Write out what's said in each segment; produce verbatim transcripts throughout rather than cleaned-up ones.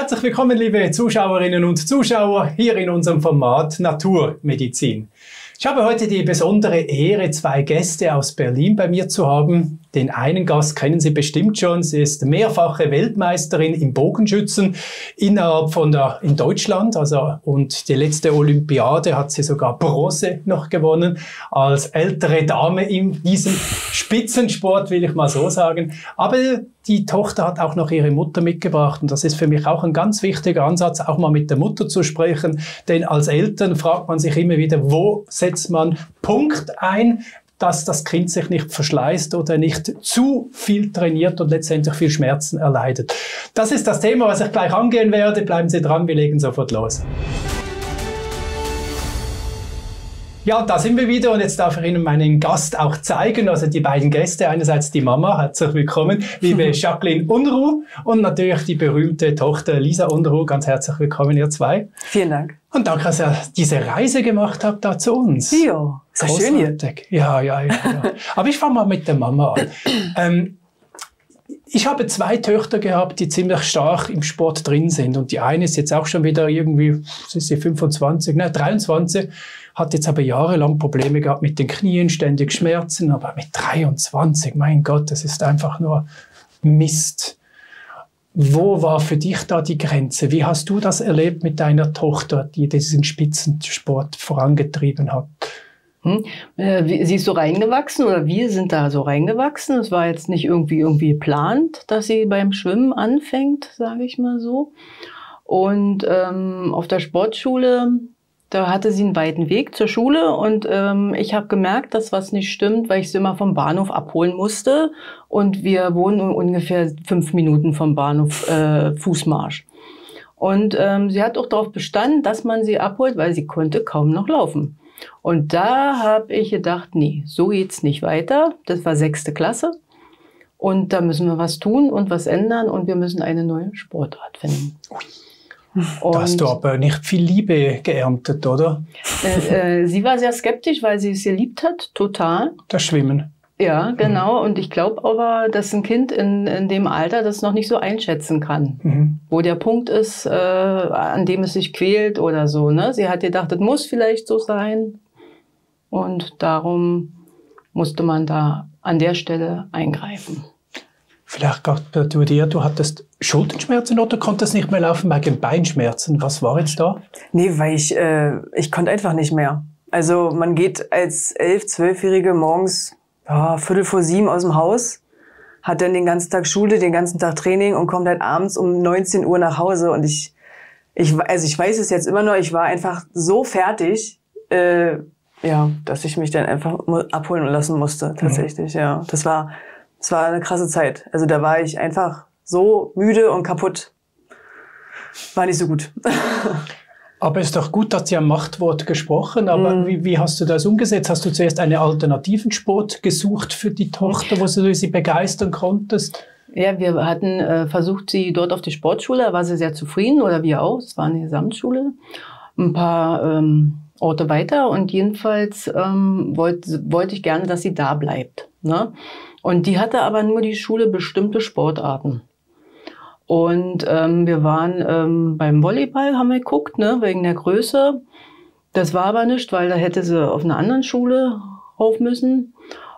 Herzlich willkommen, liebe Zuschauerinnen und Zuschauer, hier in unserem Format Naturmedizin. Ich habe heute die besondere Ehre, zwei Gäste aus Berlin bei mir zu haben. Den einen Gast kennen Sie bestimmt schon. Sie ist mehrfache Weltmeisterin im Bogenschießen innerhalb von der, in Deutschland. Also, und die letzte Olympiade hat sie sogar Bronze noch gewonnen. Als ältere Dame in diesem Spitzensport, will ich mal so sagen. Aber die Tochter hat auch noch ihre Mutter mitgebracht. Und das ist für mich auch ein ganz wichtiger Ansatz, auch mal mit der Mutter zu sprechen. Denn als Eltern fragt man sich immer wieder, wo setzt man Punkt ein, dass das Kind sich nicht verschleißt oder nicht zu viel trainiert und letztendlich viel Schmerzen erleidet. Das ist das Thema, was ich gleich angehen werde. Bleiben Sie dran, wir legen sofort los. Ja, da sind wir wieder und jetzt darf ich Ihnen meinen Gast auch zeigen, also die beiden Gäste, einerseits die Mama, herzlich willkommen, liebe Jacqueline Unruh und natürlich die berühmte Tochter Lisa Unruh, ganz herzlich willkommen, ihr zwei. Vielen Dank. Und danke, dass ihr diese Reise gemacht habt da zu uns. Ja, sehr schön hier. Ja, ja, ja, ja. Aber ich fange mal mit der Mama an. Ähm, Ich habe zwei Töchter gehabt, die ziemlich stark im Sport drin sind. Und die eine ist jetzt auch schon wieder irgendwie, ist sie fünfundzwanzig, nein, dreiundzwanzig, hat jetzt aber jahrelang Probleme gehabt mit den Knien, ständig Schmerzen. Aber mit dreiundzwanzig, mein Gott, das ist einfach nur Mist. Wo war für dich da die Grenze? Wie hast du das erlebt mit deiner Tochter, die diesen Spitzensport vorangetrieben hat? Hm. Sie ist so reingewachsen oder wir sind da so reingewachsen. Es war jetzt nicht irgendwie irgendwie geplant, dass sie beim Schwimmen anfängt, sage ich mal so. Und ähm, auf der Sportschule, da hatte sie einen weiten Weg zur Schule und ähm, ich habe gemerkt, dass was nicht stimmt, weil ich sie immer vom Bahnhof abholen musste. Und wir wohnen ungefähr fünf Minuten vom Bahnhof äh, Fußmarsch. Und ähm, sie hat auch darauf bestanden, dass man sie abholt, weil sie konnte kaum noch laufen. Und da habe ich gedacht, nee, so geht's nicht weiter. Das war sechste Klasse und da müssen wir was tun und was ändern und wir müssen eine neue Sportart finden. Da hast du aber nicht viel Liebe geerntet, oder? Äh, äh, sie war sehr skeptisch, weil sie es geliebt hat, total. Das Schwimmen. Ja, genau. Mhm. Und ich glaube aber, dass ein Kind in, in dem Alter das noch nicht so einschätzen kann, mhm. wo der Punkt ist, äh, an dem es sich quält oder so. Ne? Sie hat gedacht, das muss vielleicht so sein. Und darum musste man da an der Stelle eingreifen. Vielleicht gerade du dir, du hattest Schulterschmerzen oder konntest nicht mehr laufen wegen Beinschmerzen. Was war jetzt da? Nee, weil ich, äh, ich konnte einfach nicht mehr. Also man geht als elf-, zwölfjährige morgens ja, Viertel vor sieben aus dem Haus, hat dann den ganzen Tag Schule, den ganzen Tag Training und kommt halt abends um neunzehn Uhr nach Hause. Und ich, ich, also ich weiß es jetzt immer noch, ich war einfach so fertig, äh, ja, dass ich mich dann einfach abholen lassen musste, tatsächlich. Mhm. Ja, das war, das war eine krasse Zeit. Also da war ich einfach so müde und kaputt. War nicht so gut. Aber es ist doch gut, dass Sie am Machtwort gesprochen, aber mm. wie, wie hast du das umgesetzt? Hast du zuerst einen alternativen Sport gesucht für die Tochter, wo du sie begeistern konntest? Ja, wir hatten äh, versucht, sie dort auf die Sportschule, da war sie sehr zufrieden, oder wir auch, es war eine Gesamtschule, ein paar ähm, Orte weiter und jedenfalls ähm, wollte wollt ich gerne, dass sie da bleibt. Ne? Und die hatte aber nur die Schule bestimmte Sportarten. Und ähm, wir waren ähm, beim Volleyball, haben wir geguckt, ne, wegen der Größe. Das war aber nicht, weil da hätte sie auf einer anderen Schule rauf müssen.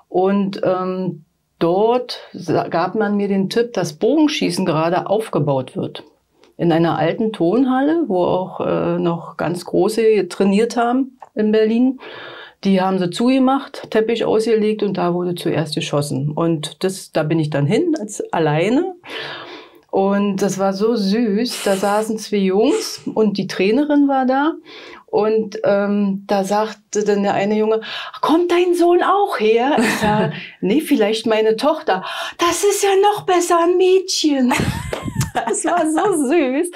Und ähm, dort gab man mir den Tipp, dass Bogenschießen gerade aufgebaut wird. In einer alten Turnhalle, wo auch äh, noch ganz große trainiert haben in Berlin. Die haben sie zugemacht, Teppich ausgelegt und da wurde zuerst geschossen. Und das, da bin ich dann hin, als alleine. Und das war so süß, da saßen zwei Jungs und die Trainerin war da und ähm, da sagte dann der eine Junge, kommt dein Sohn auch her? Ich sag, nee, vielleicht meine Tochter. Das ist ja noch besser, ein Mädchen. Das war so süß.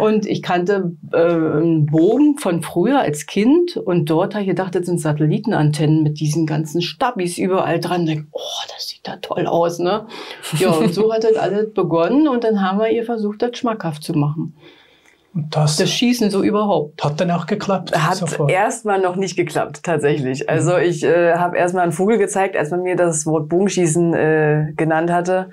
Und ich kannte äh, einen Bogen von früher als Kind und dort habe ich gedacht, das sind Satellitenantennen mit diesen ganzen Stabis überall dran. Ich denke, oh, das sieht da toll aus, ne? Ja, und so hat das alles begonnen und dann haben wir ihr versucht, das schmackhaft zu machen. Das, das Schießen so überhaupt. Hat dann auch geklappt? Hat erstmal noch nicht geklappt, tatsächlich. Also ich äh, habe erstmal einen Vogel gezeigt, als man mir das Wort Bogenschießen äh, genannt hatte,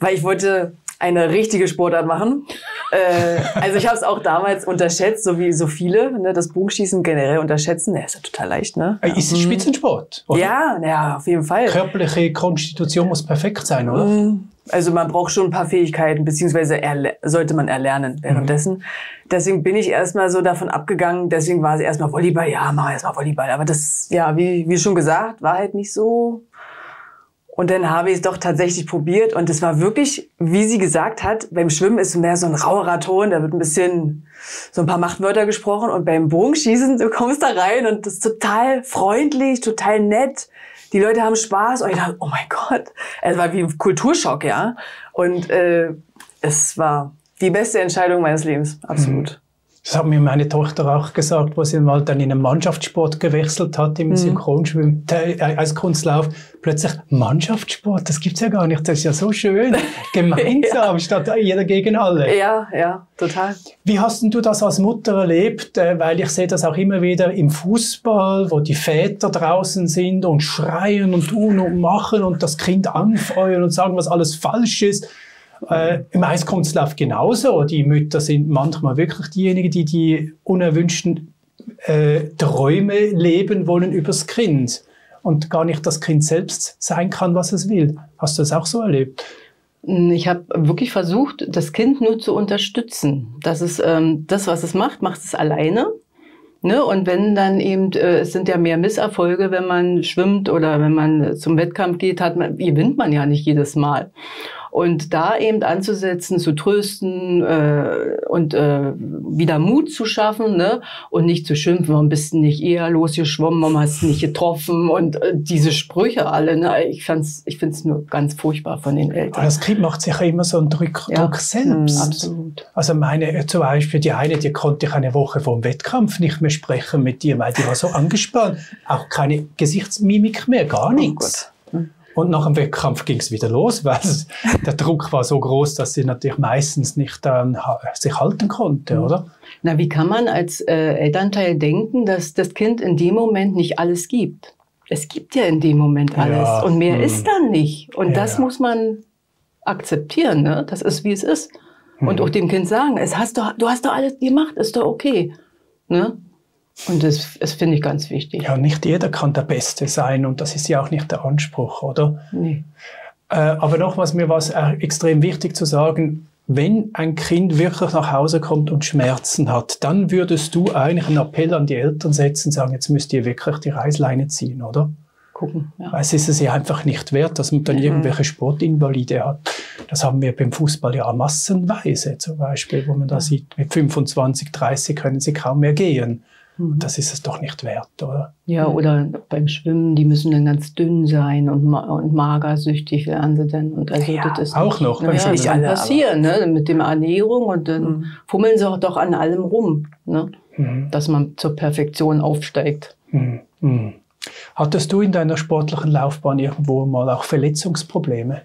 weil ich wollte eine richtige Sportart machen. äh, also ich habe es auch damals unterschätzt, so wie so viele, ne, das Bogenschießen generell unterschätzen. Ne, ist ja total leicht, ne? Ja. Ist es Spitzensport? Oder? Ja, ja, auf jeden Fall. Körperliche Konstitution muss perfekt sein, oder? Mm. Also man braucht schon ein paar Fähigkeiten, beziehungsweise sollte man erlernen währenddessen. Mhm. Deswegen bin ich erstmal so davon abgegangen, deswegen war es erstmal Volleyball, ja, mach erstmal Volleyball. Aber das, ja, wie, wie schon gesagt, war halt nicht so. Und dann habe ich es doch tatsächlich probiert und es war wirklich, wie sie gesagt hat, beim Schwimmen ist mehr so ein rauerer Ton, da wird ein bisschen so ein paar Machtwörter gesprochen und beim Bogenschießen, du kommst da rein und das ist total freundlich, total nett. Die Leute haben Spaß und ich dachte, oh mein Gott, es war wie ein Kulturschock, ja. Und äh, es war die beste Entscheidung meines Lebens, absolut. Das hat mir meine Tochter auch gesagt, wo sie mal dann in einen Mannschaftssport gewechselt hat, im mhm. Synchronschwimmen, äh, als Kunstlauf. Plötzlich Mannschaftssport, das gibt's ja gar nicht, das ist ja so schön, gemeinsam, ja. Statt jeder gegen alle. Ja, ja, total. Wie hast denn du das als Mutter erlebt? Weil ich sehe das auch immer wieder im Fußball, wo die Väter draußen sind und schreien und tun und machen und das Kind anfeuern und sagen, was alles falsch ist. Äh, Im Eiskunstlauf genauso. Die Mütter sind manchmal wirklich diejenigen, die die unerwünschten äh, Träume leben wollen übers Kind und gar nicht das Kind selbst sein kann, was es will. Hast du das auch so erlebt? Ich habe wirklich versucht, das Kind nur zu unterstützen. Das ist ähm, das, was es macht, macht es alleine. Ne? Und wenn dann eben, äh, es sind ja mehr Misserfolge, wenn man schwimmt oder wenn man zum Wettkampf geht, hat man, gewinnt man ja nicht jedes Mal. Und da eben anzusetzen, zu trösten äh, und äh, wieder Mut zu schaffen, ne? Und nicht zu schimpfen, warum bist du nicht eher losgeschwommen, warum hast du nicht getroffen und äh, diese Sprüche alle. Ne? Ich fand's, ich finde es nur ganz furchtbar von den Eltern. Aber das Kind macht sich ja immer so einen Druck, ja. Druck selbst. Mhm, absolut. Also meine, zum Beispiel die eine, die konnte ich eine Woche vor dem Wettkampf nicht mehr sprechen mit dir, weil die war so angespannt. Auch keine Gesichtsmimik mehr, gar nichts. Oh Gott. Mhm. Und nach dem Wettkampf ging es wieder los, weil der Druck war so groß, dass sie natürlich meistens nicht ähm, sich halten konnte, oder? Na, wie kann man als äh, Elternteil denken, dass das Kind in dem Moment nicht alles gibt? Es gibt ja in dem Moment alles, ja, und mehr mh. ist dann nicht. Und ja, das muss man akzeptieren, ne? Das ist, wie es ist. Mhm. Und auch dem Kind sagen, es hast doch, du hast doch alles gemacht, ist doch okay, ne? Und das, das finde ich ganz wichtig. Ja, nicht jeder kann der Beste sein und das ist ja auch nicht der Anspruch, oder? Nee. Äh, aber nochmals, mir war es extrem wichtig zu sagen, wenn ein Kind wirklich nach Hause kommt und Schmerzen hat, dann würdest du eigentlich einen Appell an die Eltern setzen und sagen, jetzt müsst ihr wirklich die Reißleine ziehen, oder? Gucken, ja. Weil es ist es ja einfach nicht wert, dass man dann mhm. irgendwelche Sportinvalide hat. Das haben wir beim Fußball ja massenweise zum Beispiel, wo man da sieht, mit fünfundzwanzig, dreißig können sie kaum mehr gehen. Und das ist es doch nicht wert, oder? Ja, oder beim Schwimmen, die müssen dann ganz dünn sein und, ma und magersüchtig werden sie dann. Und also ja, das ist auch nicht, noch beim Schwimmen. Ja, kann passieren, ne? Mit der Ernährung und dann mhm. fummeln sie auch doch an allem rum, ne? Mhm. Dass man zur Perfektion aufsteigt. Mhm. Mhm. Hattest du in deiner sportlichen Laufbahn irgendwo mal auch Verletzungsprobleme?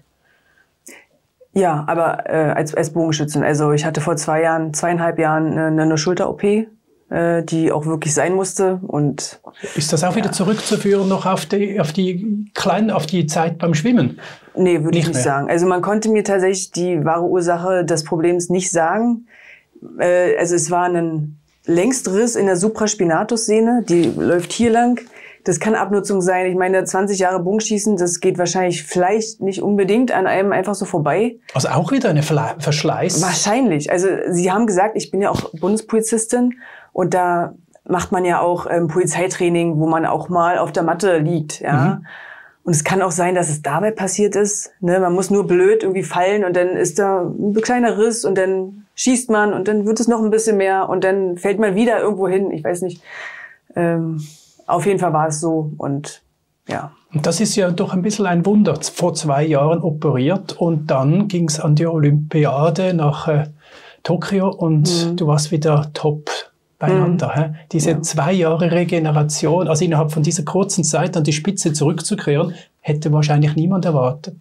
Ja, aber äh, als, als Bogenschützin. Also ich hatte vor zwei Jahren, zweieinhalb Jahren eine, eine Schulter-O P. Die auch wirklich sein musste. Und ist das auch ja. wieder zurückzuführen noch auf die, auf die kleinen, auf die Zeit beim Schwimmen? Nee, würde ich nicht mehr sagen. Also man konnte mir tatsächlich die wahre Ursache des Problems nicht sagen. Also es war ein Längsriss in der Supraspinatus-Sehne, die läuft hier lang. Das kann Abnutzung sein. Ich meine, zwanzig Jahre Bogenschießen, das geht wahrscheinlich vielleicht nicht unbedingt an einem einfach so vorbei. Also auch wieder eine Verschleiß? Wahrscheinlich. Also sie haben gesagt, ich bin ja auch Bundespolizistin. Und da macht man ja auch ähm, Polizeitraining, wo man auch mal auf der Matte liegt, ja. Mhm. Und es kann auch sein, dass es dabei passiert ist, ne? Man muss nur blöd irgendwie fallen und dann ist da ein kleiner Riss und dann schießt man und dann wird es noch ein bisschen mehr und dann fällt man wieder irgendwo hin. Ich weiß nicht. Ähm, auf jeden Fall war es so und ja. Und das ist ja doch ein bisschen ein Wunder. Vor zwei Jahren operiert und dann ging es an die Olympiade nach äh, Tokio und mhm. du warst wieder top beieinander. Hm. Diese ja. zwei Jahre Regeneration, also innerhalb von dieser kurzen Zeit an die Spitze zurückzukehren, hätte wahrscheinlich niemand erwartet.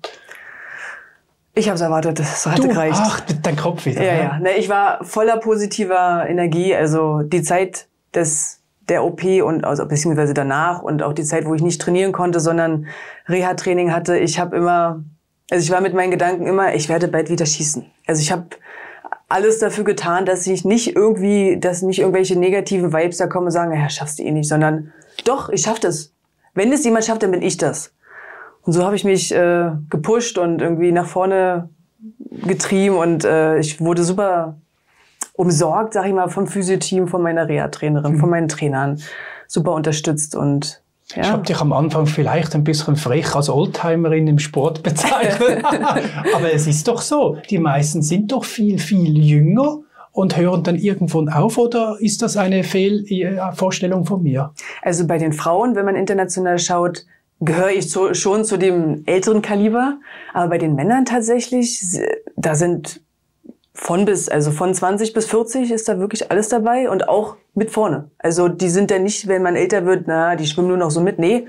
Ich habe es erwartet, das hat gereicht. Ach, dein Kopf wieder. Ja, ja. ja. Ne, ich war voller positiver Energie, also die Zeit des, der O P und also, beziehungsweise danach und auch die Zeit, wo ich nicht trainieren konnte, sondern Reha-Training hatte. Ich habe immer Also ich war mit meinen Gedanken immer, ich werde bald wieder schießen. Also ich habe alles dafür getan, dass ich nicht irgendwie, dass nicht irgendwelche negativen Vibes da kommen und sagen, naja, schaffst du eh nicht, sondern doch, ich schaff das. Wenn es jemand schafft, dann bin ich das. Und so habe ich mich äh, gepusht und irgendwie nach vorne getrieben und äh, ich wurde super umsorgt, sag ich mal, vom Physio-Team, von meiner Reha-Trainerin, mhm. von meinen Trainern, super unterstützt und ja. Ich habe dich am Anfang vielleicht ein bisschen frech als Oldtimerin im Sport bezeichnet, aber es ist doch so, die meisten sind doch viel, viel jünger und hören dann irgendwann auf, oder ist das eine Fehlvorstellung von mir? Also bei den Frauen, wenn man international schaut, gehöre ich zu, schon zu dem älteren Kaliber, aber bei den Männern tatsächlich, da sind von bis, also von zwanzig bis vierzig ist da wirklich alles dabei und auch mit vorne. Also die sind da nicht, wenn man älter wird, na, die schwimmen nur noch so mit. Nee,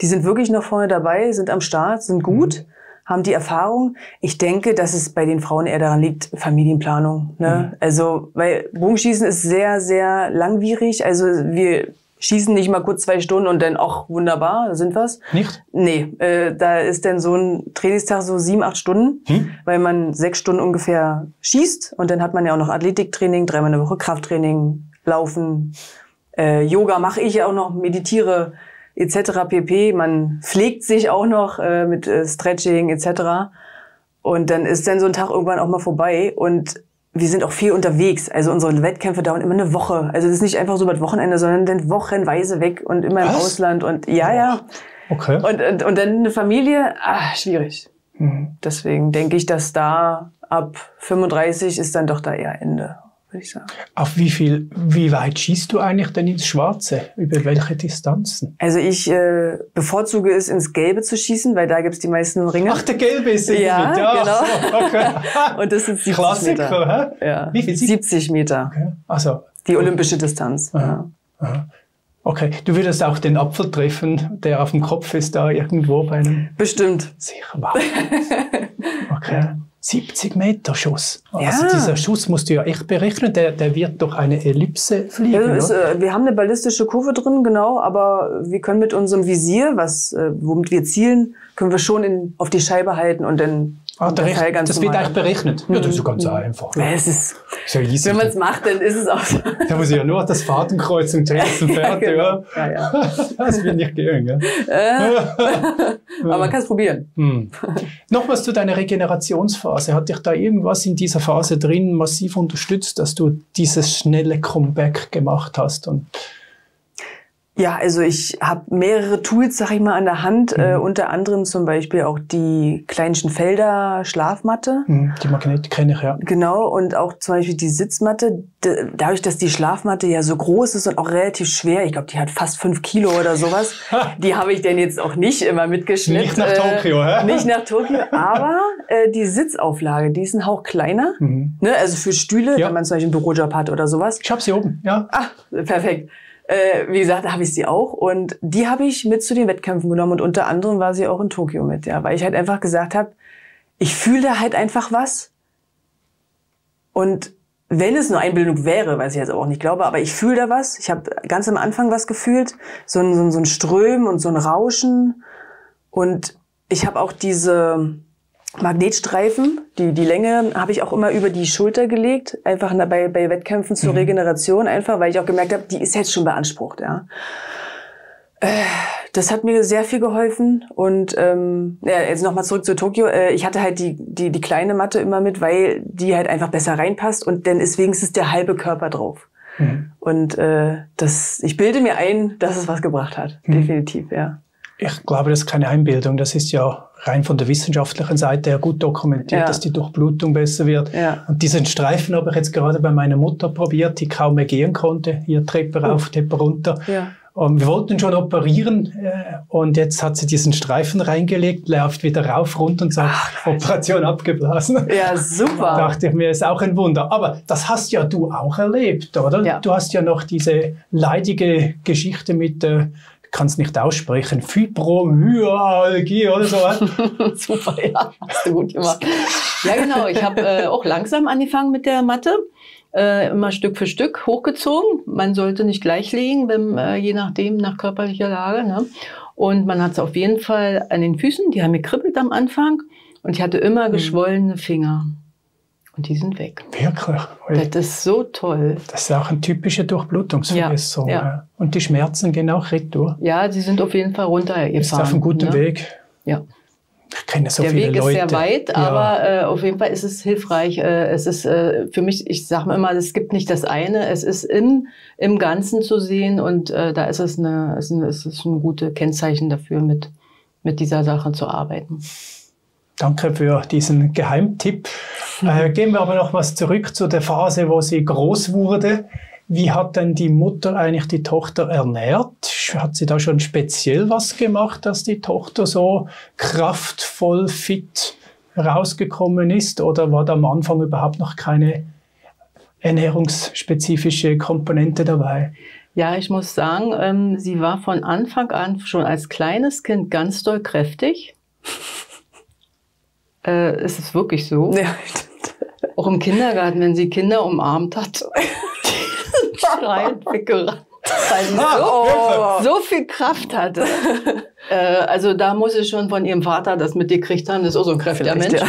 die sind wirklich noch vorne dabei, sind am Start, sind gut, mhm. haben die Erfahrung. Ich denke, dass es bei den Frauen eher daran liegt, Familienplanung. Ne? Mhm. Also, weil Bogenschießen ist sehr, sehr langwierig. Also wir schießen nicht mal kurz zwei Stunden und dann, ach, wunderbar, da sind wir's. Nicht? Nee, äh, da ist dann so ein Trainingstag so sieben, acht Stunden, hm? weil man sechs Stunden ungefähr schießt. Und dann hat man ja auch noch Athletiktraining, dreimal in der Woche Krafttraining, Laufen, äh, Yoga mache ich auch noch, meditiere et cetera pp. Man pflegt sich auch noch äh, mit äh, Stretching et cetera. Und dann ist dann so ein Tag irgendwann auch mal vorbei und wir sind auch viel unterwegs, also unsere Wettkämpfe dauern immer eine Woche. Also das ist nicht einfach so über das Wochenende, sondern dann wochenweise weg und immer im Was? Ausland und ja, ja. Okay. Und, und, und dann eine Familie, ah, schwierig. Mhm. Deswegen denke ich, dass da ab fünfunddreißig ist dann doch da eher Ende, würde ich sagen. Auf wie viel, wie weit schießt du eigentlich denn ins Schwarze? Über welche Distanzen? Also ich äh, bevorzuge es, ins Gelbe zu schießen, weil da gibt es die meisten Ringe. Ach, der Gelbe ist der ja, mit. Ja, genau. Okay. Und das sind siebzig Klassiker, Meter. Hä? Ja. Wie viel? siebzig Meter. Okay. Also, die olympische Distanz. Aha. Ja. Aha. Okay, du würdest auch den Apfel treffen, der auf dem Kopf ist, da irgendwo bei einem... Bestimmt. Sicher, wow. Okay. Ja. siebzig Meter Schuss. Also ja. Dieser Schuss musst du ja echt berechnen, der, der wird durch eine Ellipse fliegen. Ja, ist, äh, wir haben eine ballistische Kurve drin, genau, aber wir können mit unserem Visier, was, äh, womit wir zielen, können wir schon in, auf die Scheibe halten und dann... Ah, der Teil ganz das normal. Wird eigentlich berechnet. Mhm. Ja, das ist so ganz einfach. Ja, es ist, so easy. Wenn man es macht, dann ist es auch so. Da muss ich ja nur das Fadenkreuz im Tänzen fertig. Ja, genau. Ja. Ja, ja. Das will nicht gehen. Ja. Äh, aber man kann es probieren. Mhm. Nochmals zu deiner Regenerationsphase. Hat dich da irgendwas in dieser Phase drin massiv unterstützt, dass du dieses schnelle Comeback gemacht hast? Und ja, also ich habe mehrere Tools, sag ich mal, an der Hand. Mhm. Äh, unter anderem zum Beispiel auch die Kleinschen Felder Schlafmatte. Mhm, die Magnet kenne ich, ja. Genau, und auch zum Beispiel die Sitzmatte. Dadurch, dass die Schlafmatte ja so groß ist und auch relativ schwer, ich glaube, die hat fast fünf Kilo oder sowas, die habe ich denn jetzt auch nicht immer mitgeschleppt. Nicht nach Tokio, hä? Äh, nicht nach Tokio, aber äh, die Sitzauflage, die ist ein Hauch kleiner. Mhm. Ne? Also für Stühle, ja. Wenn man zum Beispiel einen Bürojob hat oder sowas. Ich habe sie oben, ja. Ah, perfekt. Äh, wie gesagt, da habe ich sie auch und die habe ich mit zu den Wettkämpfen genommen und unter anderem war sie auch in Tokio mit, ja, weil ich halt einfach gesagt habe, ich fühle halt einfach was und wenn es nur Einbildung wäre, was ich jetzt auch nicht glaube, aber ich fühle da was, ich habe ganz am Anfang was gefühlt, so ein, so ein, so ein Strömen und so ein Rauschen und ich habe auch diese Magnetstreifen, die, die Länge habe ich auch immer über die Schulter gelegt, einfach bei, bei Wettkämpfen zur mhm. Regeneration, einfach weil ich auch gemerkt habe, die ist jetzt schon beansprucht. Ja. Äh, das hat mir sehr viel geholfen und ähm, ja, jetzt nochmal zurück zu Tokio. Äh, ich hatte halt die, die, die kleine Matte immer mit, weil die halt einfach besser reinpasst und dann ist wenigstens der halbe Körper drauf. Mhm. Und äh, das, ich bilde mir ein, dass es was gebracht hat, mhm. definitiv, ja. Ich glaube, das ist keine Einbildung, das ist ja rein von der wissenschaftlichen Seite her gut dokumentiert, ja. Dass die Durchblutung besser wird. Ja. Und diesen Streifen habe ich jetzt gerade bei meiner Mutter probiert, die kaum mehr gehen konnte, hier Treppe oh. rauf, Treppe runter. Ja. Und wir wollten schon operieren äh, und jetzt hat sie diesen Streifen reingelegt, läuft wieder rauf, runter und sagt, ach, Operation abgeblasen. Ja, super. Da dachte ich mir, ist auch ein Wunder. Aber das hast ja du auch erlebt, oder? Ja. Du hast ja noch diese leidige Geschichte mit der äh, kann es nicht aussprechen, Fibromyalgie oder so was. Super, ja, hast du gut gemacht. Ja genau, ich habe äh, auch langsam angefangen mit der Matte, äh, immer Stück für Stück hochgezogen. Man sollte nicht gleich liegen, wenn, äh, je nachdem, nach körperlicher Lage. Ne? Und man hat es auf jeden Fall an den Füßen, die haben gekribbelt am Anfang. Und ich hatte immer geschwollene Finger. Und die sind weg. Wirklich? Weil das ist so toll. Das ist auch eine typische Durchblutungsverbesserung. Ja, ja. Und die Schmerzen gehen auch retour. Ja, die sind auf jeden Fall runtergefahren. Ist auf einem guten, ne? Weg. Ja. Ich kenne so viele Leute. Der Weg ist sehr weit, aber ja. äh, auf jeden Fall ist es hilfreich. Äh, es ist äh, für mich, ich sage mal immer, es gibt nicht das eine. Es ist im, im Ganzen zu sehen und äh, da ist es eine, es ist ein gutes Kennzeichen dafür, mit, mit dieser Sache zu arbeiten. Danke für diesen Geheimtipp. Äh, gehen wir aber noch was zurück zu der Phase, wo sie groß wurde. Wie hat denn die Mutter eigentlich die Tochter ernährt? Hat sie da schon speziell was gemacht, dass die Tochter so kraftvoll, fit rausgekommen ist? Oder war da am Anfang überhaupt noch keine ernährungsspezifische Komponente dabei? Ja, ich muss sagen, ähm, sie war von Anfang an schon als kleines Kind ganz doll kräftig. Äh, es ist wirklich so. Ja. Auch im Kindergarten, wenn sie Kinder umarmt hat, die schreiend weggerannt, weil sie so, oh. so viel Kraft hatte. Äh, also da muss ich schon von ihrem Vater das mitgekriegt haben, das ist auch so ein kräftiger Mensch. Ja.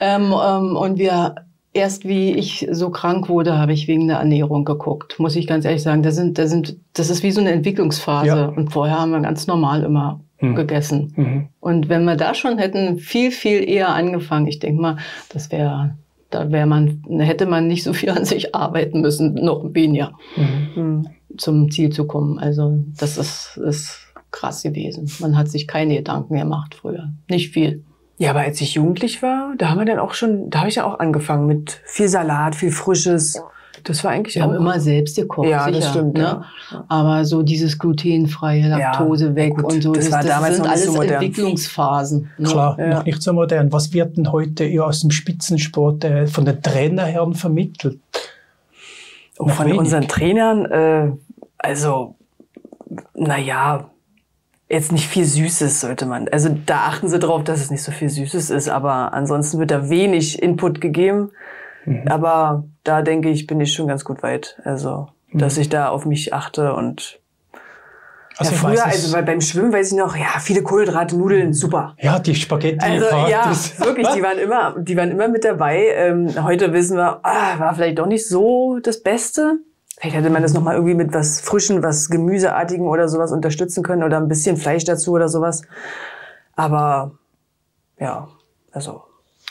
Ähm, ähm, und wir, erst wie ich so krank wurde, habe ich wegen der Ernährung geguckt, muss ich ganz ehrlich sagen. Das, sind, das, sind, das ist wie so eine Entwicklungsphase. Ja. Und vorher haben wir ganz normal immer Hm. gegessen. Mhm. Und wenn wir da schon hätten, viel, viel eher angefangen, ich denke mal, das wäre, da wäre man, hätte man nicht so viel an sich arbeiten müssen, noch weniger, mhm. zum Ziel zu kommen. Also, das ist, ist krass gewesen. Man hat sich keine Gedanken gemacht früher. Nicht viel. Ja, aber als ich jugendlich war, da haben wir dann auch schon, da habe ich ja auch angefangen mit viel Salat, viel Frisches. Ja. Das war eigentlich Wir haben immer selbst gekocht, ja, sicher. Das stimmt, ne? Ja. Aber so dieses glutenfreie, Laktose ja, weg gut, und so, das, das, war das damals sind noch alles so Entwicklungsphasen. Ne? Klar, ja. Noch nicht so modern. Was wird denn heute ja, aus dem Spitzensport äh, von den Trainerherren vermittelt? Und von wenig. unseren Trainern, äh, also, naja, jetzt nicht viel Süßes sollte man. Also da achten sie drauf, dass es nicht so viel Süßes ist, aber ansonsten wird da wenig Input gegeben. Mhm. Aber da denke ich, bin ich schon ganz gut weit. Also, mhm. dass ich da auf mich achte und also ja, früher, also weil beim Schwimmen weiß ich noch, ja, viele Kohlenhydrate, Nudeln, super. Ja, die Spaghetti. Also, ja, wirklich, die waren immer, die waren immer mit dabei. Ähm, heute wissen wir, ah, war vielleicht doch nicht so das Beste. Vielleicht hätte man das nochmal irgendwie mit was Frischen, was Gemüseartigem oder sowas unterstützen können oder ein bisschen Fleisch dazu oder sowas. Aber, ja, also.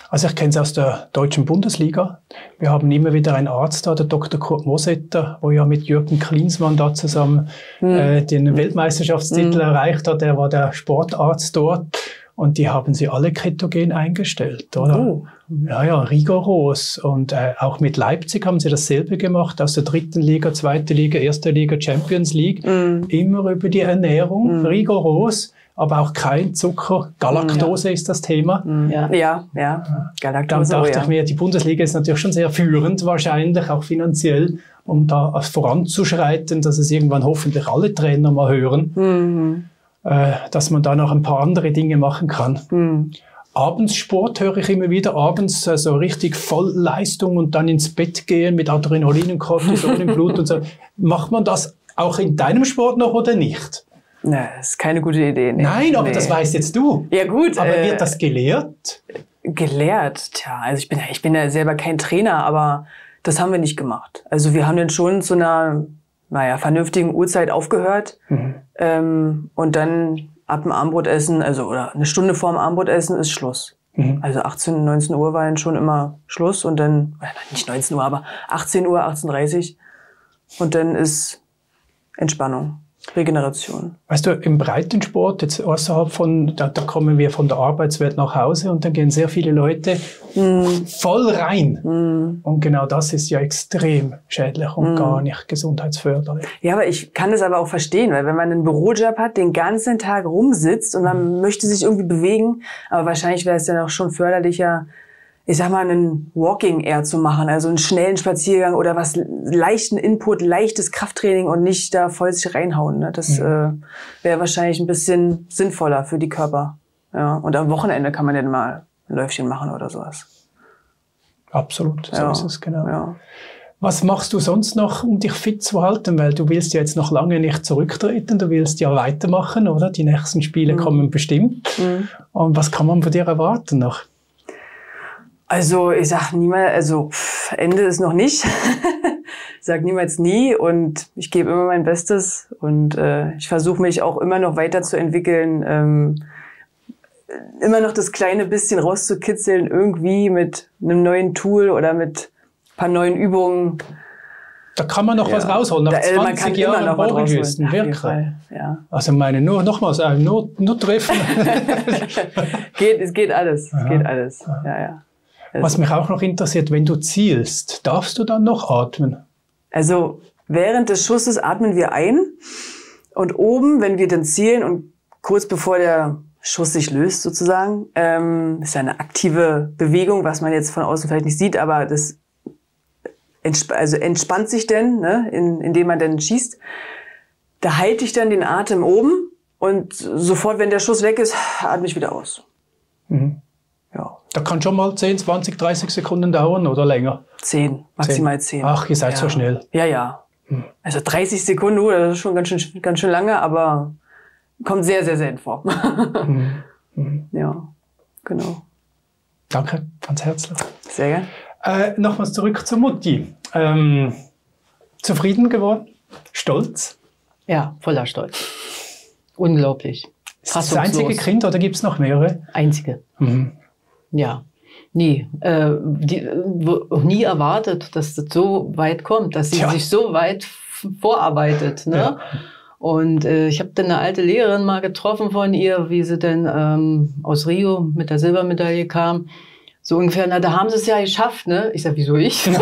Also ich kenne es aus der deutschen Bundesliga. Wir haben immer wieder einen Arzt da, der Doktor Kurt Mosetter, der ja mit Jürgen Klinsmann da zusammen mhm. äh, den Weltmeisterschaftstitel mhm. erreicht hat. Der war der Sportarzt dort und die haben sie alle ketogen eingestellt, oder? Oh. Ja, ja, rigoros. Und äh, auch mit Leipzig haben sie dasselbe gemacht, aus der dritten Liga, zweite Liga, erste Liga, Champions League. Mhm. Immer über die Ernährung, mhm. rigoros. Aber auch kein Zucker. Galaktose ja. ist das Thema. Ja, ja, ja. Galaktose. Dann dachte ich mir, die Bundesliga ist natürlich schon sehr führend, wahrscheinlich auch finanziell, um da voranzuschreiten, dass es irgendwann hoffentlich alle Trainer mal hören, mhm. äh, dass man da noch ein paar andere Dinge machen kann. Mhm. Abends Sport höre ich immer wieder, abends so also richtig Vollleistung und dann ins Bett gehen mit Adrenalin und Cortisol im Blut und so. Macht man das auch in deinem Sport noch oder nicht? Nein, das ist keine gute Idee. Nee. Nein, aber nee. Das weißt jetzt du. Ja gut. Aber äh, wird das gelehrt? Gelehrt? Tja, also ich bin, ich bin ja selber kein Trainer, aber das haben wir nicht gemacht. Also wir haben dann schon zu einer, naja, vernünftigen Uhrzeit aufgehört. Mhm. Ähm, und dann ab dem Abendbrotessen, also oder eine Stunde vorm Abendbrotessen ist Schluss. Mhm. Also achtzehn, neunzehn Uhr war dann schon immer Schluss und dann, nicht neunzehn Uhr, aber achtzehn Uhr, achtzehn Uhr dreißig und dann ist Entspannung. Regeneration. Weißt du, im Breitensport, jetzt außerhalb von, da, da kommen wir von der Arbeitswelt nach Hause und dann gehen sehr viele Leute mm. voll rein. Mm. Und genau das ist ja extrem schädlich und mm. gar nicht gesundheitsförderlich. Ja, aber ich kann das aber auch verstehen, weil wenn man einen Bürojob hat, den ganzen Tag rumsitzt und man möchte sich irgendwie bewegen, aber wahrscheinlich wäre es dann auch schon förderlicher, ich sag mal, einen Walking eher zu machen, also einen schnellen Spaziergang oder was, leichten Input, leichtes Krafttraining und nicht da voll sich reinhauen. Ne? Das ja. äh, wäre wahrscheinlich ein bisschen sinnvoller für die Körper. Ja? Und am Wochenende kann man dann mal ein Läufchen machen oder sowas. Absolut, so ja. ist es, genau. Ja. Was machst du sonst noch, um dich fit zu halten? Weil du willst ja jetzt noch lange nicht zurücktreten, du willst ja weitermachen, oder? Die nächsten Spiele mhm. kommen bestimmt. Mhm. Und was kann man von dir erwarten noch? Also ich sag niemals, also pff, Ende ist noch nicht. Ich sag niemals nie und ich gebe immer mein Bestes und äh, ich versuche mich auch immer noch weiterzuentwickeln, ähm, immer noch das kleine bisschen rauszukitzeln irgendwie mit einem neuen Tool oder mit ein paar neuen Übungen. Da kann man noch ja. was rausholen, nach da, zwanzig Jahren Bogenschießen, wirklich. Ja. Also meine, nur nochmals, nur, nur treffen. geht, es geht alles, ja. es geht alles. Ja, ja. Also, was mich auch noch interessiert, wenn du zielst, darfst du dann noch atmen? Also während des Schusses atmen wir ein und oben, wenn wir dann zielen und kurz bevor der Schuss sich löst sozusagen, ähm, ist ja eine aktive Bewegung, was man jetzt von außen vielleicht nicht sieht, aber das Entsp also entspannt sich denn, ne, in, indem man dann schießt. Da halte ich dann den Atem oben und sofort, wenn der Schuss weg ist, atme ich wieder aus. Mhm. Ja. Da kann schon mal zehn, zwanzig, dreißig Sekunden dauern oder länger? zehn, maximal zehn. Ach, ihr seid ja. so schnell. Ja, ja. Mhm. Also dreißig Sekunden, das ist schon ganz schön, ganz schön lange, aber kommt sehr, sehr selten vor. Mhm. Mhm. Ja, genau. Danke, ganz herzlich. Sehr gerne. Äh, nochmals zurück zur Mutti. Ähm, zufrieden geworden? Stolz? Ja, voller Stolz. Unglaublich. Ist das das einzige Kind oder gibt es noch mehrere? Einzige. Mhm. Ja, nie. Äh, die, nie erwartet, dass das so weit kommt, dass sie Tja. sich so weit vorarbeitet. Ne? Ja. Und äh, ich habe dann eine alte Lehrerin mal getroffen von ihr, wie sie dann ähm, aus Rio mit der Silbermedaille kam. So ungefähr, na, da haben sie es ja geschafft, ne? Ich sag, wieso ich? ne?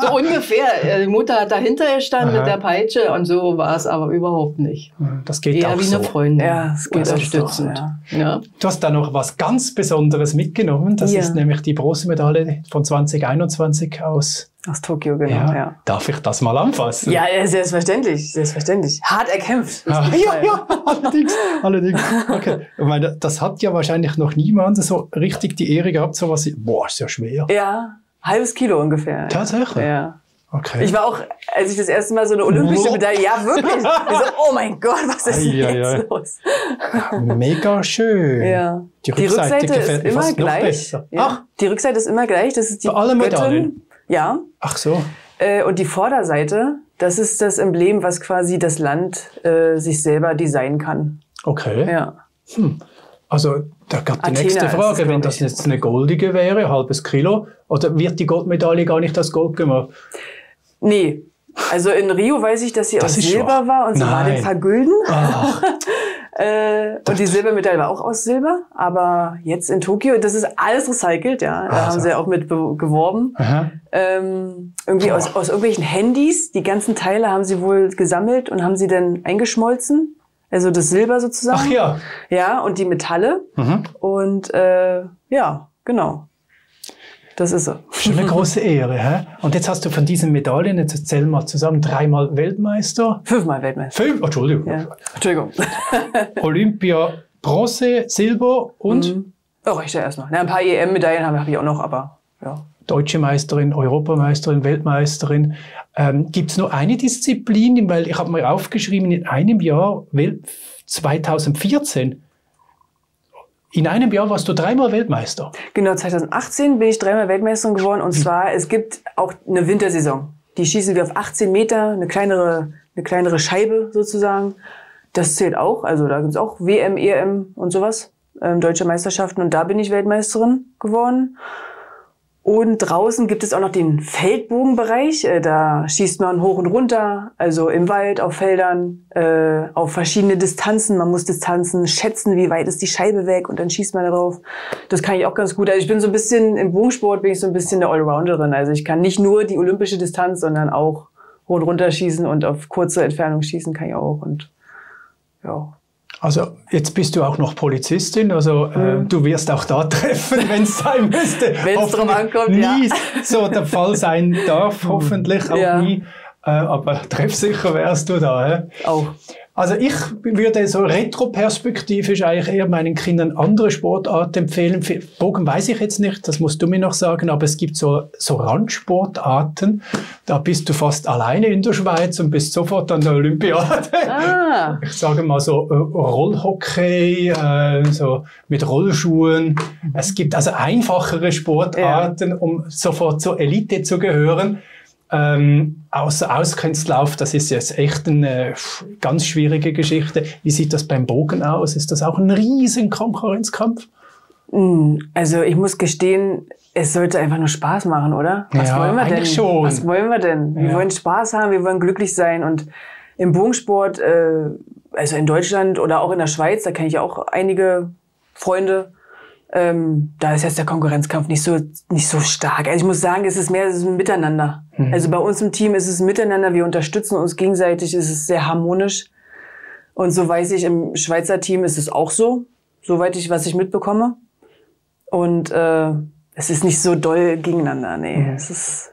So ungefähr. Die Mutter hat dahinter gestanden mit der Peitsche und so war es aber überhaupt nicht. Das geht Eher auch wie so. eine Freundin, ja, das geht unterstützend. Auch, ja. Ja. Du hast da noch was ganz Besonderes mitgenommen. Das ja. ist nämlich die Bronzemedaille von zwanzig einundzwanzig aus... Aus Tokio, genau, ja. ja. Darf ich das mal anfassen? Ja, selbstverständlich, selbstverständlich. Hart erkämpft. Ja, ja, ja, allerdings, allerdings. Okay. Ich meine, das hat ja wahrscheinlich noch niemand so richtig die Ehre gehabt, so was, boah, ist ja schwer. Ja, halbes Kilo ungefähr. Tatsächlich? Ja. Okay. Ich war auch, als ich das erste Mal so eine olympische oh. Medaille, ja wirklich, ich so, oh mein Gott, was ist denn jetzt ai. los? Mega schön. Ja. Die Rückseite, die Rückseite gefällt ist immer gleich. Ja. Ach. Die Rückseite ist immer gleich, das ist die Bei allen Medaillen. Ja. Ach so. Äh, und die Vorderseite, das ist das Emblem, was quasi das Land äh, sich selber designen kann. Okay. Ja. Hm. Also da gab die nächste Frage, wenn das jetzt eine goldige wäre, ein halbes Kilo, oder wird die Goldmedaille gar nicht aus Gold gemacht? Nee. Also in Rio weiß ich, dass sie das aus Silber war und sie Nein. war den vergülden. äh, und die Silbermedaille war auch aus Silber, aber jetzt in Tokio, das ist alles recycelt, ja. Da also. haben sie auch mit geworben. Ähm, irgendwie oh. aus, aus irgendwelchen Handys, die ganzen Teile haben sie wohl gesammelt und haben sie dann eingeschmolzen. Also das Silber sozusagen. Ach ja. Ja, und die Metalle. Mhm. Und äh, ja, genau. Das ist so. Schon eine große Ehre. Hä? Und jetzt hast du von diesen Medaillen, jetzt zähl mal zusammen, dreimal Weltmeister. Fünfmal Weltmeister. Fünf, Entschuldigung. Ja. Entschuldigung. Olympia, Bronze, Silber und? Mhm. Oh, reicht ja erst noch. Na, ein paar E M-Medaillen habe ich auch noch, aber ja. Deutsche Meisterin, Europameisterin, Weltmeisterin. Ähm, gibt es nur eine Disziplin? Weil ich habe mal aufgeschrieben, in einem Jahr, zweitausendvierzehn, in einem Jahr warst du dreimal Weltmeister. Genau, zweitausendachtzehn bin ich dreimal Weltmeisterin geworden. Und zwar, es gibt auch eine Wintersaison. Die schießen wir auf achtzehn Meter, eine kleinere, eine kleinere Scheibe sozusagen. Das zählt auch. Also da gibt es auch W M, E M und sowas, ähm, deutsche Meisterschaften. Und da bin ich Weltmeisterin geworden. Und draußen gibt es auch noch den Feldbogenbereich. Da schießt man hoch und runter, also im Wald, auf Feldern, äh, auf verschiedene Distanzen. Man muss Distanzen schätzen, wie weit ist die Scheibe weg und dann schießt man darauf. Das kann ich auch ganz gut. Also ich bin so ein bisschen, im Bogensport bin ich so ein bisschen eine Allrounderin. Also ich kann nicht nur die olympische Distanz, sondern auch hoch und runter schießen und auf kurze Entfernung schießen kann ich auch. Und ja. Also jetzt bist du auch noch Polizistin, also äh, mhm. du wirst auch da treffen, wenn es sein müsste. Wenn es drauf ankommt, nie ja. so der Fall sein darf, hoffentlich auch ja. nie. Äh, aber treffsicher wärst du da. He? Auch. Also ich würde so retroperspektivisch eigentlich eher meinen Kindern andere Sportarten empfehlen. Für Bogen weiß ich jetzt nicht, das musst du mir noch sagen, aber es gibt so, so Randsportarten, da bist du fast alleine in der Schweiz und bist sofort an der Olympiade. Ah. Ich sage mal so Rollhockey, äh, so mit Rollschuhen. Es gibt also einfachere Sportarten, ja, um sofort zur Elite zu gehören. Ähm, außer Auskünstlauf, das ist jetzt echt eine äh, ganz schwierige Geschichte. Wie sieht das beim Bogen aus? Ist das auch ein riesen Konkurrenzkampf? Also ich muss gestehen, es sollte einfach nur Spaß machen, oder? Was ja, wollen wir eigentlich denn? Schon. Was wollen wir denn? Wir ja. wollen Spaß haben, wir wollen glücklich sein. Und im Bogensport, äh, also in Deutschland oder auch in der Schweiz, da kenne ich auch einige Freunde, Ähm, da ist jetzt der Konkurrenzkampf nicht so, nicht so stark. Also ich muss sagen, es ist mehr es ist ein Miteinander. Mhm. Also bei uns im Team ist es Miteinander, wir unterstützen uns gegenseitig, es ist sehr harmonisch. Und so weiß ich, im Schweizer Team ist es auch so, soweit ich, was ich mitbekomme. Und äh, es ist nicht so doll gegeneinander, nee. Mhm. Es ist,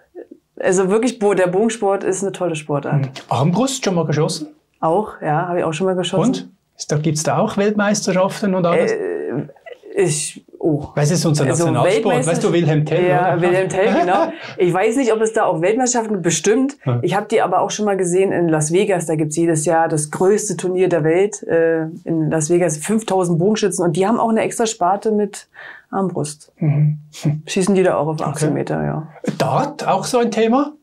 also wirklich, der Bogensport ist eine tolle Sportart. Mhm. Armbrust schon mal geschossen? Auch, ja, habe ich auch schon mal geschossen. Und? Gibt es da auch Weltmeisterschaften und alles? Äh, ich... Oh. Was ist unser Nationalsport? Also weißt du, Wilhelm Tell? Ja, oder? Wilhelm Tell, genau. Ich weiß nicht, ob es da auch Weltmeisterschaften gibt, bestimmt. Ich habe die aber auch schon mal gesehen in Las Vegas. Da gibt es jedes Jahr das größte Turnier der Welt äh, in Las Vegas. fünftausend Bogenschützen. Und die haben auch eine extra Sparte mit Armbrust. Mhm. Schießen die da auch auf achtzehn okay. Meter, ja. Dart, auch so ein Thema?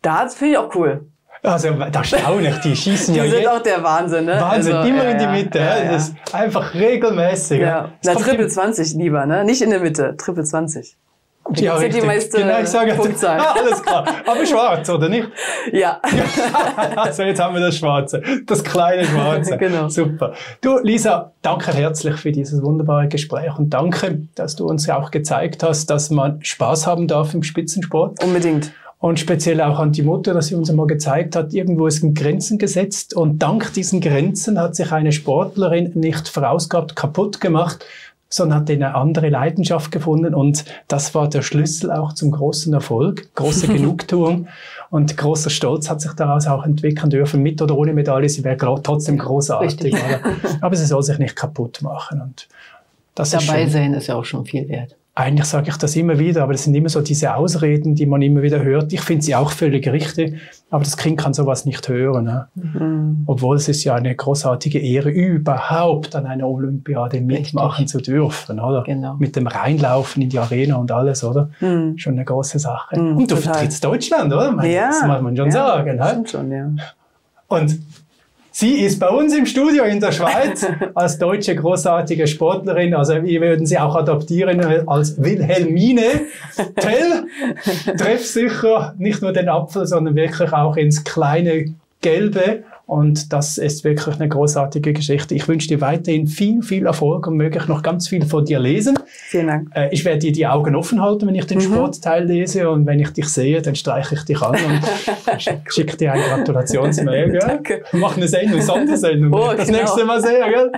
Dart finde ich auch cool. Also, da staune ich, die schießen die ja. Die sind auch der Wahnsinn, ne? Wahnsinn, also, immer ja, in die Mitte. Ja, ja. Das ist einfach regelmäßig. Ja. Na, Triple zwanzig lieber, ne? Nicht in der Mitte, Triple zwanzig. Da ja, richtig. Die meiste genau, ich sage, Punktzahl. Ja, alles klar. Aber schwarz, oder nicht? Ja. Also, jetzt haben wir das Schwarze. Das kleine Schwarze. Genau. Super. Du, Lisa, danke herzlich für dieses wunderbare Gespräch und danke, dass du uns ja auch gezeigt hast, dass man Spaß haben darf im Spitzensport. Unbedingt. Und speziell auch an die Mutter, dass sie uns einmal gezeigt hat, irgendwo ist ein Grenzen gesetzt und dank diesen Grenzen hat sich eine Sportlerin nicht vorausgehabt, kaputt gemacht, sondern hat eine andere Leidenschaft gefunden und das war der Schlüssel auch zum großen Erfolg, große Genugtuung und großer Stolz hat sich daraus auch entwickeln dürfen, mit oder ohne Medaille, sie wäre trotzdem großartig, aber sie soll sich nicht kaputt machen. Und das dabei ist schon, sein ist ja auch schon viel wert. Eigentlich sage ich das immer wieder, aber das sind immer so diese Ausreden, die man immer wieder hört. Ich finde sie auch völlig richtig, aber das Kind kann sowas nicht hören. Ne? Mhm. Obwohl es ist ja eine großartige Ehre, überhaupt an einer Olympiade mitmachen richtig. Zu dürfen. Oder? Genau. Mit dem Reinlaufen in die Arena und alles, oder? Mhm. Schon eine große Sache. Mhm, und du total. Vertrittst Deutschland, oder? Man, ja, das muss man schon ja, sagen. Das stimmt schon, ja. Und sie ist bei uns im Studio in der Schweiz als deutsche großartige Sportlerin. Also wir würden sie auch adoptieren als Wilhelmine Tell. Treffsicher nicht nur den Apfel, sondern wirklich auch ins kleine Gelbe. Und das ist wirklich eine großartige Geschichte. Ich wünsche dir weiterhin viel, viel Erfolg und möge ich noch ganz viel von dir lesen. Vielen Dank. Äh, ich werde dir die Augen offen halten, wenn ich den mhm. Sportteil lese. Und wenn ich dich sehe, dann streiche ich dich an und sch schicke dir eine Gratulationsmail. Danke. Mach eine Sendung, Sondersendung. Oh, das genau. nächste Mal sehen. Gell?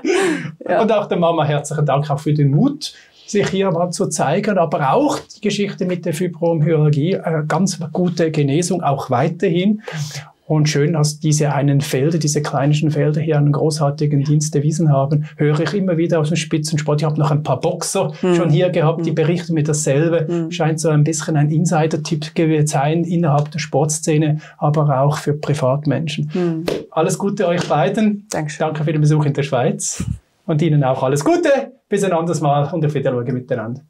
Ja. Und auch der Mama herzlichen Dank auch für den Mut, sich hier mal zu zeigen, aber auch die Geschichte mit der Fibromyalgie. Äh, ganz gute Genesung, auch weiterhin. Und schön, dass diese einen Felder, diese kleinschen Felder hier einen großartigen Dienst erwiesen haben, höre ich immer wieder aus dem Spitzensport. Ich habe noch ein paar Boxer mm. schon hier gehabt, die berichten mir dasselbe. Mm. Scheint so ein bisschen ein Insider-Tipp zu sein innerhalb der Sportszene, aber auch für Privatmenschen. Mm. Alles Gute euch beiden. Dankeschön. Danke für den Besuch in der Schweiz. Und Ihnen auch alles Gute. Bis ein anderes Mal und auf Wiedersehen miteinander.